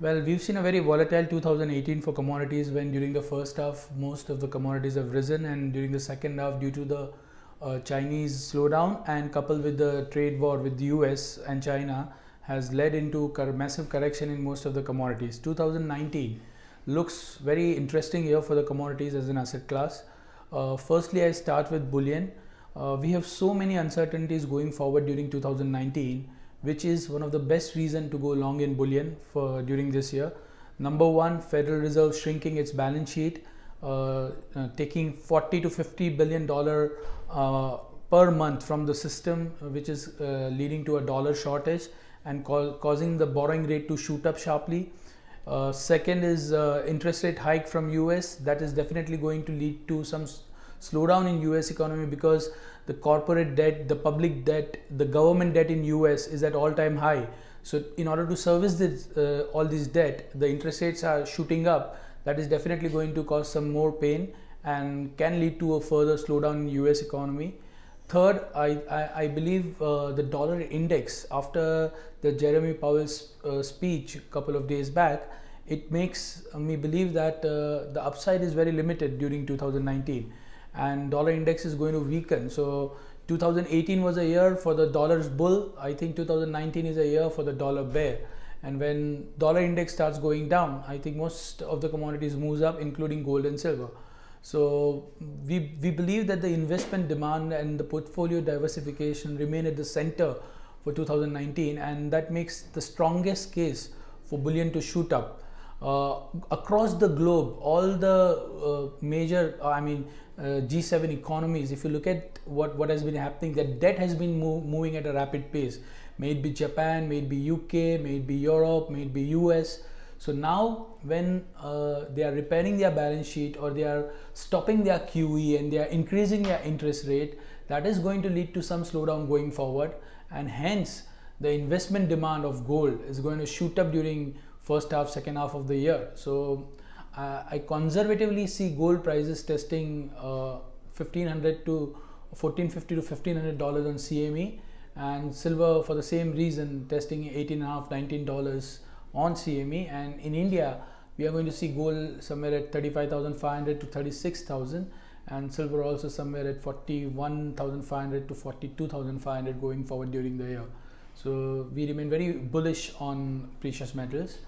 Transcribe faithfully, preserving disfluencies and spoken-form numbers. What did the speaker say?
Well, we've seen a very volatile two thousand eighteen for commodities, when during the first half most of the commodities have risen, and during the second half, due to the uh, Chinese slowdown and coupled with the trade war with the U S and China, has led into massive correction in most of the commodities. two thousand nineteen looks very interesting year for the commodities as an asset class. Uh, firstly, I start with bullion. Uh, we have so many uncertainties going forward during two thousand nineteen, which is one of the best reason to go long in bullion for during this year. Number one, Federal Reserve shrinking its balance sheet, uh, uh, taking forty to fifty billion dollars uh, per month from the system, which is uh, leading to a dollar shortage and ca causing the borrowing rate to shoot up sharply. Uh, second is uh, interest rate hike from U S. That is definitely going to lead to some slowdown in U S economy, because the corporate debt, the public debt, the government debt in U S is at all-time high. So in order to service this, uh, all this debt, the interest rates are shooting up. That is definitely going to cause some more pain and can lead to a further slowdown in U S economy. Third, I, I, I believe uh, the dollar index, after the Jeremy Powell's uh, speech a couple of days back, it makes me believe that uh, the upside is very limited during two thousand nineteen. And dollar index is going to weaken. So two thousand eighteen was a year for the dollar's bull. I think two thousand nineteen is a year for the dollar bear. And when dollar index starts going down, I think most of the commodities moves up, including gold and silver. So we, we believe that the investment demand and the portfolio diversification remain at the center for two thousand nineteen. And that makes the strongest case for bullion to shoot up. Uh, across the globe, all the uh, major, I mean, uh, G seven economies, if you look at what, what has been happening, that debt has been move, moving at a rapid pace. May it be Japan, may it be U K, may it be Europe, may it be U S. So now when uh, they are repairing their balance sheet, or they are stopping their Q E and they are increasing their interest rate, that is going to lead to some slowdown going forward. And hence, the investment demand of gold is going to shoot up during first half, second half of the year. So uh, I conservatively see gold prices testing uh, fifteen hundred to fourteen fifty to fifteen hundred dollars on C M E, and silver for the same reason testing eighteen and a half, nineteen dollars on C M E. And in India, we are going to see gold somewhere at thirty-five thousand five hundred to thirty-six thousand, and silver also somewhere at forty-one thousand five hundred to forty-two thousand five hundred going forward during the year. So we remain very bullish on precious metals.